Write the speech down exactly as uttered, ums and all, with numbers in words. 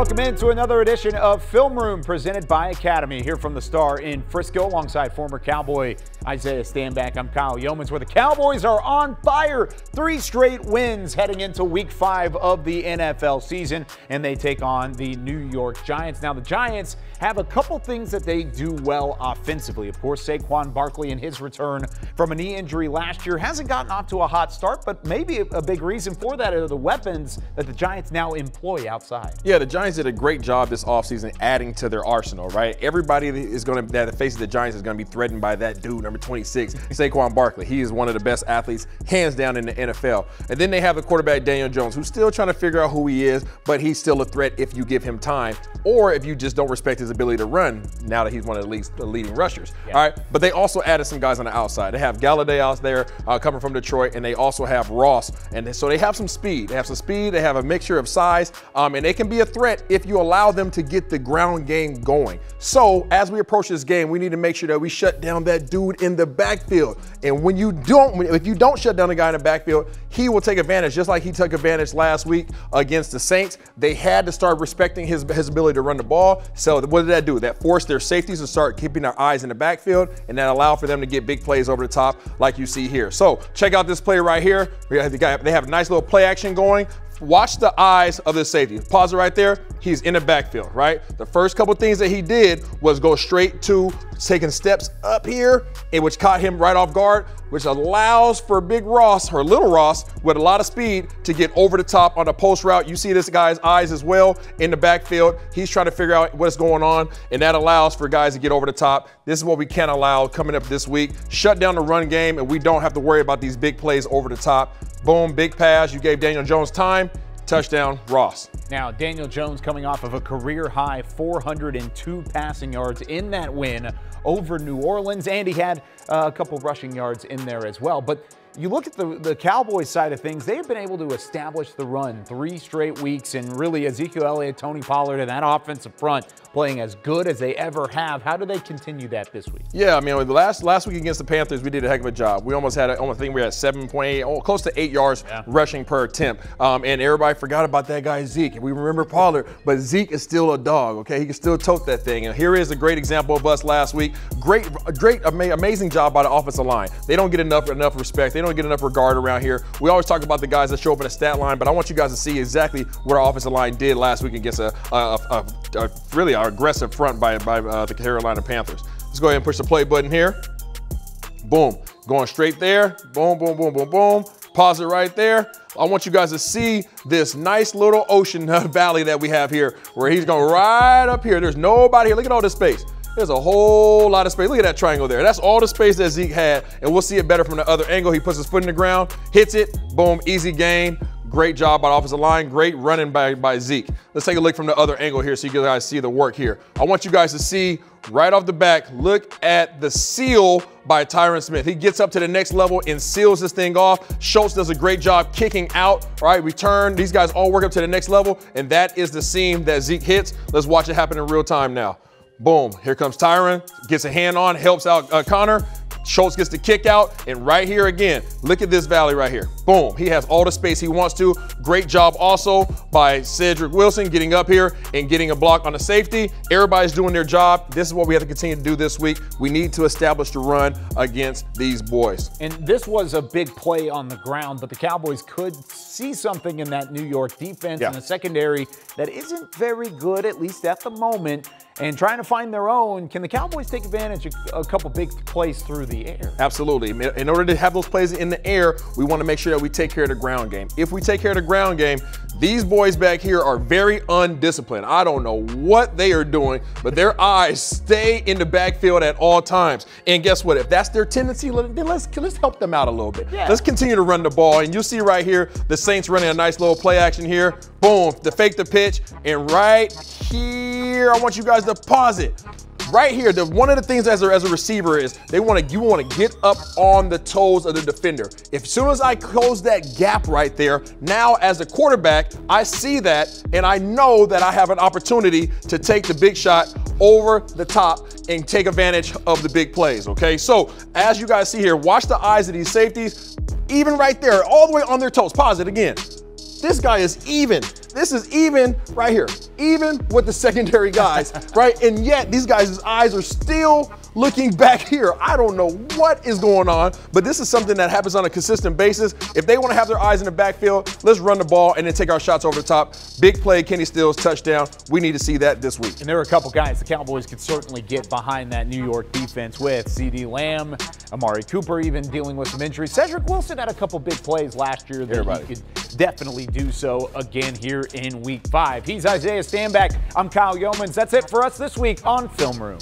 Welcome into another edition of Film Room presented by Academy. Here from the Star in Frisco alongside former Cowboy Isaiah Stanback. I'm Kyle Yeomans, where the Cowboys are on fire. Three straight wins heading into week five of the N F L season, and they take on the New York Giants. Now, the Giants have a couple things that they do well offensively. Of course, Saquon Barkley and his return from a knee injury last year hasn't gotten off to a hot start, but maybe a big reason for that are the weapons that the Giants now employ outside. Yeah, the Giants did a great job this offseason adding to their arsenal, right? Everybody is going to, that the face of the Giants is going to be threatened by that dude, number twenty-six, Saquon Barkley. He is one of the best athletes, hands down, in the N F L. And then they have a quarterback, Daniel Jones, who's still trying to figure out who he is, but he's still a threat if you give him time or if you just don't respect his ability to run now that he's one of the, least, the leading rushers. Yeah. All right, but they also added some guys on the outside. They have Gallaudet out there uh, coming from Detroit, and they also have Ross. And so they have some speed. They have some speed. They have a mixture of size, um, and they can be a threat if you allow them to get the ground game going. So as we approach this game, we need to make sure that we shut down that dude in the backfield. And when you don't, if you don't shut down the guy in the backfield, he will take advantage, just like he took advantage last week against the Saints. They had to start respecting his, his ability to run the ball. So what did that do? That forced their safeties to start keeping their eyes in the backfield, and that allowed for them to get big plays over the top like you see here. So check out this play right here. We have the guy, they have a nice little play action going. Watch the eyes of the safety. Pause it right there. He's in the backfield, right? The first couple things that he did was go straight to taking steps up here, and which caught him right off guard, which allows for Big Ross, or Little Ross, with a lot of speed to get over the top on a post route. You see this guy's eyes as well in the backfield. He's trying to figure out what's going on, and that allows for guys to get over the top. This is what we can't allow coming up this week. Shut down the run game, and we don't have to worry about these big plays over the top. Boom, big pass. You gave Daniel Jones time. Touchdown, Ross. Now, Daniel Jones coming off of a career-high four hundred two passing yards in that win over New Orleans, and he had uh, a couple rushing yards in there as well. But you look at the, the Cowboys side of things, they've been able to establish the run three straight weeks, and really Ezekiel Elliott, Tony Pollard, and that offensive front playing as good as they ever have. How do they continue that this week? Yeah, I mean, the last last week against the Panthers, we did a heck of a job. We almost had, a, I think we had seven point eight, oh, close to eight yards yeah. rushing per attempt, um, and everybody forgot about that guy Zeke. We remember Pollard, but Zeke is still a dog, okay? He can still tote that thing, and here is a great example of us last week. Great, great, ama amazing job by the offensive line. They don't get enough, enough respect. They They don't get enough regard around here. We always talk about the guys that show up in a stat line, but I want you guys to see exactly what our offensive line did last week against a, a, a, a really aggressive front by, by uh, the Carolina Panthers. Let's go ahead and push the play button here. Boom, going straight there. Boom, boom, boom, boom, boom. Pause it right there. I want you guys to see this nice little ocean valley that we have here, where he's going right up here. There's nobody here. Look at all this space. There's a whole lot of space. Look at that triangle there. That's all the space that Zeke had, and we'll see it better from the other angle. He puts his foot in the ground, hits it, boom, easy game. Great job by the offensive line. Great running by, by Zeke. Let's take a look from the other angle here so you guys see the work here. I want you guys to see right off the back, look at the seal by Tyron Smith. He gets up to the next level and seals this thing off. Schultz does a great job kicking out, all right, return. These guys all work up to the next level, and that is the seam that Zeke hits. Let's watch it happen in real time now. Boom, here comes Tyron, gets a hand on, helps out uh, Connor. Schultz gets the kick out, and right here again, look at this valley right here. Boom, he has all the space he wants to. Great job also by Cedric Wilson getting up here and getting a block on the safety. Everybody's doing their job. This is what we have to continue to do this week. We need to establish the run against these boys. And this was a big play on the ground, but the Cowboys could see something in that New York defense yeah. and the secondary that isn't very good, at least at the moment, and trying to find their own. Can the Cowboys take advantage of a couple big plays through the air? Absolutely. In order to have those plays in the air, we want to make sure that we take care of the ground game. If we take care of the ground game, these boys back here are very undisciplined. I don't know what they are doing, but their eyes stay in the backfield at all times. And guess what? If that's their tendency, then let's, let's help them out a little bit. Yeah. Let's continue to run the ball. And you'll see right here, the Saints running a nice little play action here. Boom, to fake the pitch. And right here, I want you guys to pause it. Right here, the, one of the things as a, as a receiver is they want to you want to get up on the toes of the defender. If, as soon as I close that gap right there, now as a quarterback, I see that and I know that I have an opportunity to take the big shot over the top and take advantage of the big plays, okay? So as you guys see here, watch the eyes of these safeties, even right there, all the way on their toes. Pause it again. This guy is even. This is even right here. even with the secondary guys, right? And yet these guys' eyes are still looking back here. I don't know what is going on, but this is something that happens on a consistent basis. If they want to have their eyes in the backfield, let's run the ball and then take our shots over the top. Big play, Kenny Stills, touchdown. We need to see that this week. And there are a couple guys the Cowboys could certainly get behind that New York defense with. CeeDee Lamb, Amari Cooper even dealing with some injuries. Cedric Wilson had a couple big plays last year that Everybody. he could definitely do so again here in week five. He's Isaiah Stanback. I'm Kyle Yeomans. That's it for us this week on Film Room.